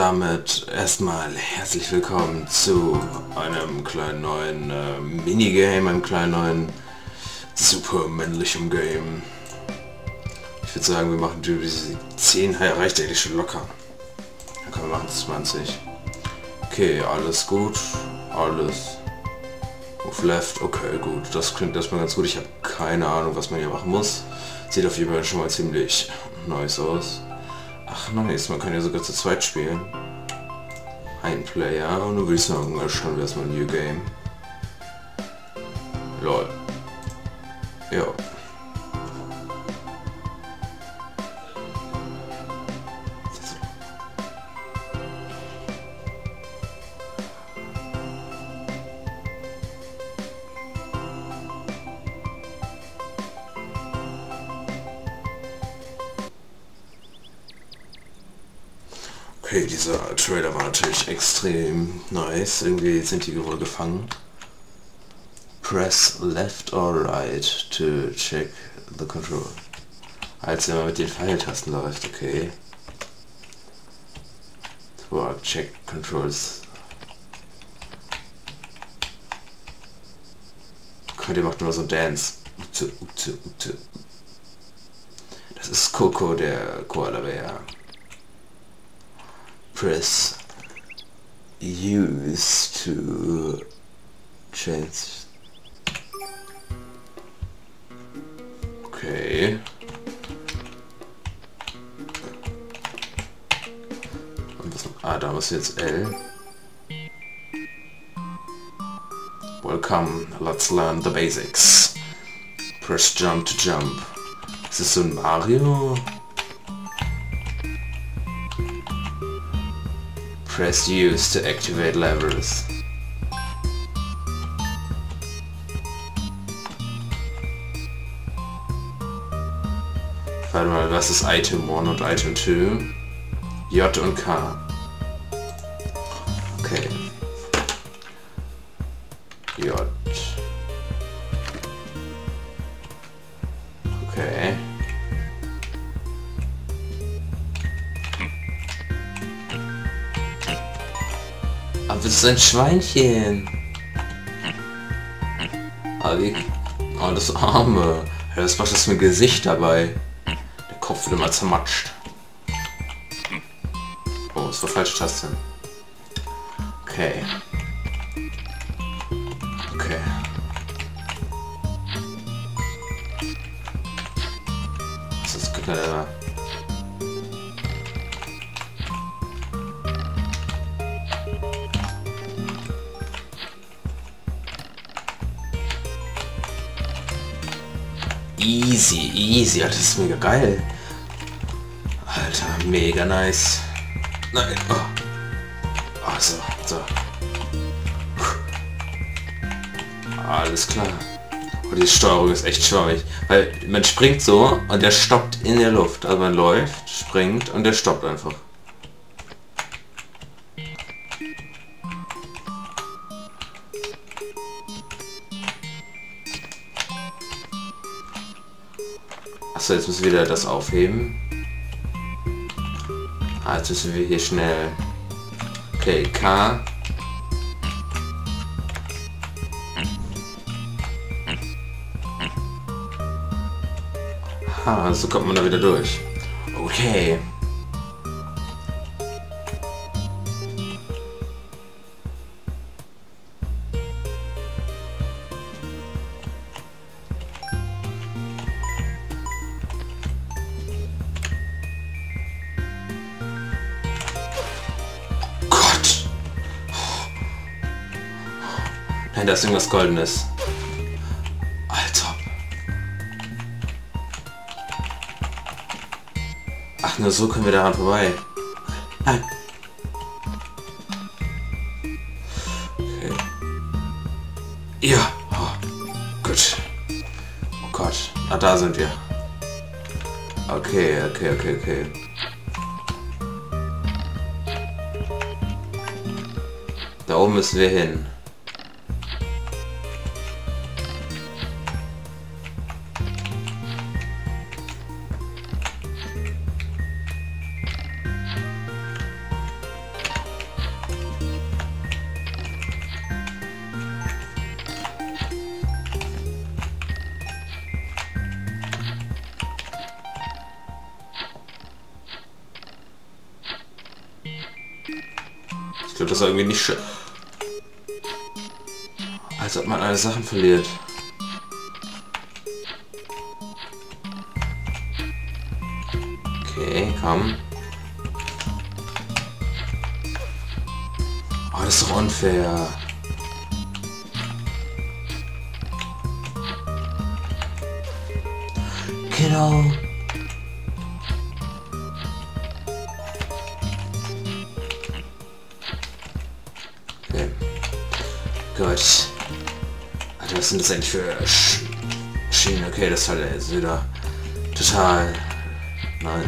damit erstmal herzlich willkommen zu einem kleinen neuen Minigame, einem kleinen neuen supermännlichen Game. Ich würde sagen, wir machen diese 10, reicht eigentlich schon locker. Dann können wir machen 20. Okay, alles gut, alles auf left, okay gut, das klingt erstmal ganz gut. Ich habe keine Ahnung, was man hier machen muss. Sieht auf jeden Fall schon mal ziemlich nice aus. Ach nice, man kann ja sogar zu zweit spielen. Ein Player, und du willst sagen, schauen wir erstmal New Game. Lol. Ja. Okay, dieser Trailer war natürlich extrem nice. Irgendwie sind die wohl gefangen. Press left or right to check the control. Als wenn man mit den Pfeiltasten läuft, okay. Boah, check controls. Gott, ihr macht nur so Dance. Das ist Coco, der Koala-Bär. Press use to change. Okay. Und was, da muss jetzt L. Welcome, let's learn the basics. Press jump to jump. Ist das so ein Mario? Press use to activate levers. Warte mal, was ist Item 1 und Item 2? J und K. Okay. J. Okay. Aber es ist ein Schweinchen. Aber wie... Oh, das Arme. Das macht das mit dem Gesicht dabei. Der Kopf wird immer zermatscht. Oh, das war falsche Taste. Okay. Okay. Das ist gut, leider. Easy, easy, das ist mega geil. Alter, mega nice. Nein, oh. Ach so, so. Alles klar. Und die Steuerung ist echt schwammig. Weil man springt so und der stoppt in der Luft. Also man läuft, springt und der stoppt einfach. Achso, jetzt müssen wir wieder das aufheben. Ah, jetzt müssen wir hier schnell... Okay, K. Ah, so kommt man da wieder durch. Okay. Da ist irgendwas Goldenes. Alter. Ach, nur so können wir daran vorbei. Nein. Okay. Ja. Oh, gut. Oh Gott. Ah, da sind wir. Okay. Da oben müssen wir hin. Ich würde das irgendwie nicht schön. Als ob man alle Sachen verliert. Okay, komm. Oh, das ist doch unfair. Kiddo. Okay. Gut. Alter, was sind das eigentlich für Schienen? Okay, das hat er jetzt wieder total... Nein,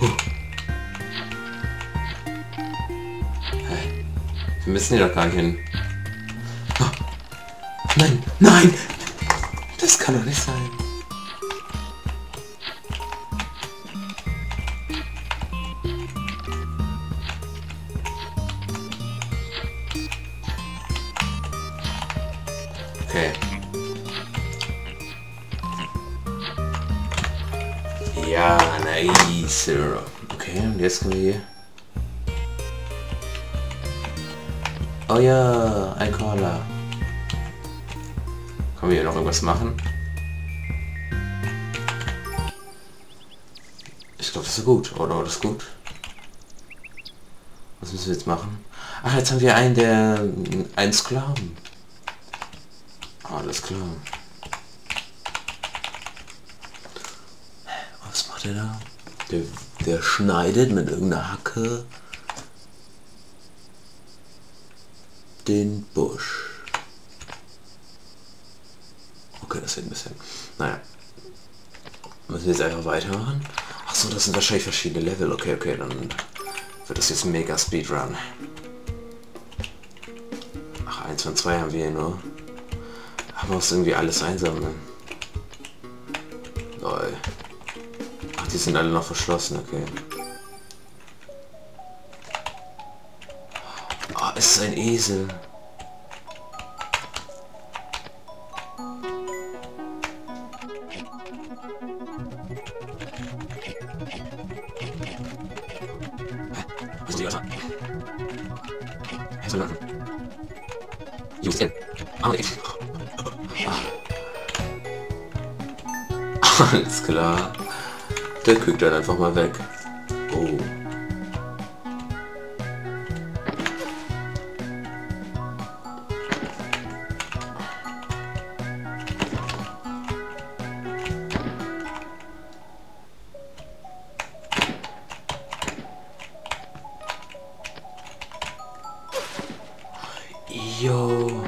okay. Hey, wir müssen hier doch gar nicht hin. Nein, nein! Das kann doch nicht sein. Okay. Ja, nice. Okay, und jetzt kommen wir hier. Oh ja, ein Koala. Können wir hier noch irgendwas machen? Ich glaube, das ist gut. Oder das ist gut. Was müssen wir jetzt machen? Ach, jetzt haben wir einen, der... einen Sklaven. Alles klar. Was macht er da? Der schneidet mit irgendeiner Hacke den Busch. Okay, das wird ein bisschen... Naja. Müssen wir jetzt einfach weitermachen? Achso, das sind wahrscheinlich verschiedene Level. Okay, okay, dann wird das jetzt ein mega Speedrun. Ach, 1 und 2 haben wir hier nur. Aber muss irgendwie alles einsammeln. Lol. Ach, die sind alle noch verschlossen, okay. Oh, es ist ein Esel. Alles klar. Der kriegt dann einfach mal weg. Oh. Yo.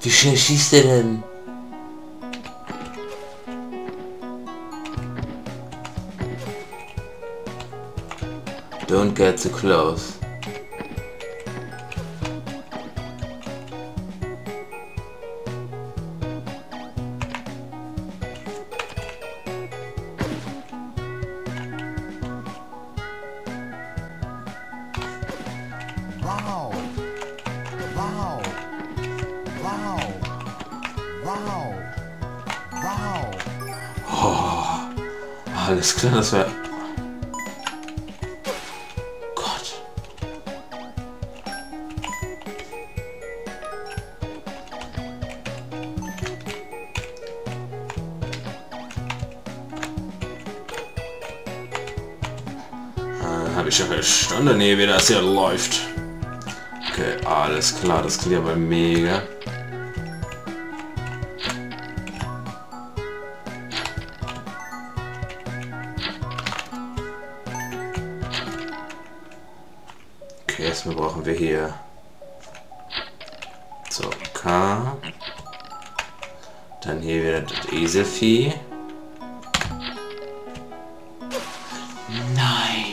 Wie schnell schießt der denn? Don't get too close. Wow. Wow. Wow. Wow. Wow. Oh, alles klar, das war... Habe ich ja verstanden, nee, wie das hier läuft. Okay, alles klar, das klingt aber mega. Okay, erstmal brauchen wir hier. So, K. Dann hier wieder das Eselvieh. Nein.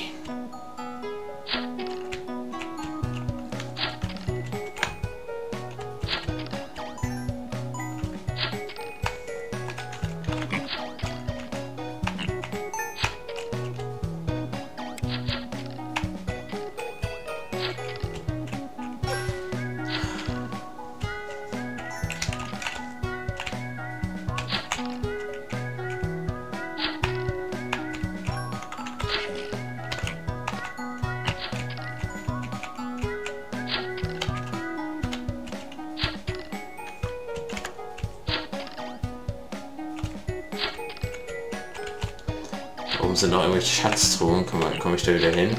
Oben sind noch irgendwelche Schatztruhen. Komme ich da wieder hin?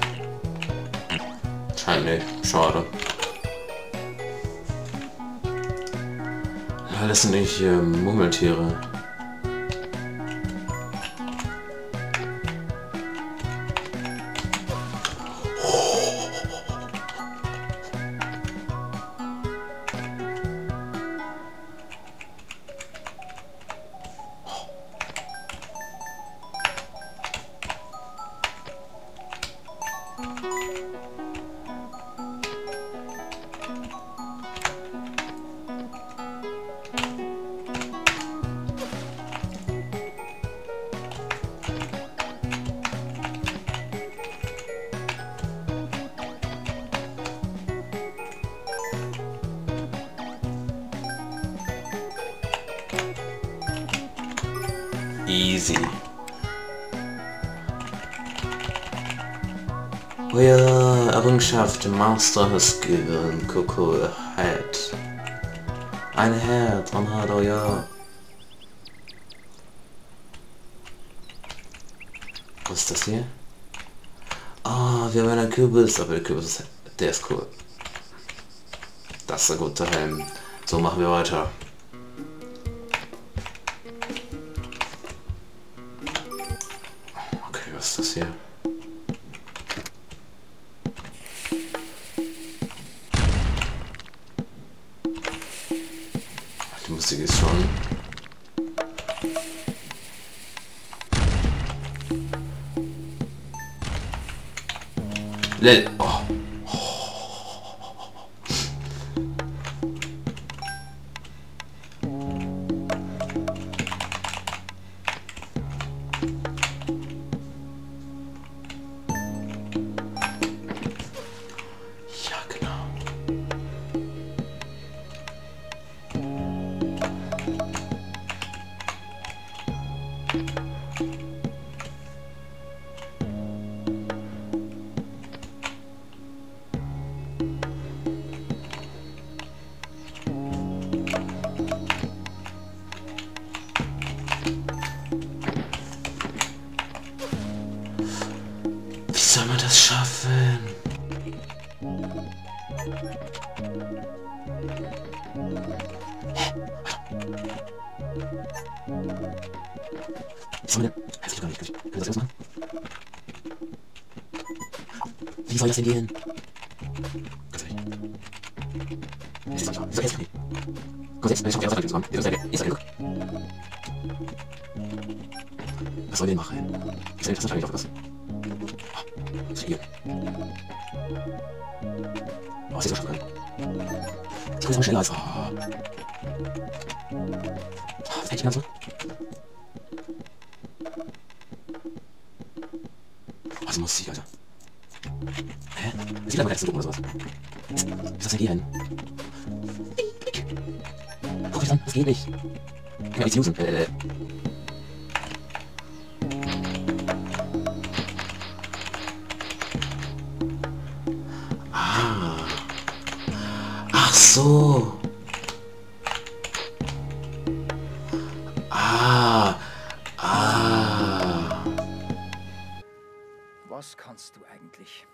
Scheint nicht. Schade. Ja, das sind eigentlich Murmeltiere. Easy. Eure Errungenschaft Monster has given Coco a head. Ein Head, ein Head, oh ja. Was ist das hier? Ah, wir haben einen Kürbis, aber der Kürbis, der ist cool. Das ist ein guter Helm. So machen wir weiter. Was ist das hier? Die Musik ist schon... Lel! Oh. Soll man das schaffen? Hä? Wie soll das denn gehen? Was soll ich machen? Ich soll das wahrscheinlich aufpassen. Hier. Oh, ist das schon drin? Ich muss mal schneller als... Oh. Oh, fällt die ganze? Oh, das muss ich, Alter. Hä? Das sieht aber letzten Druck oder sowas. Ist das denn hier hin? Guck dich an, das geht nicht. Ich kann nichts usen. Ach so. Was kannst du eigentlich?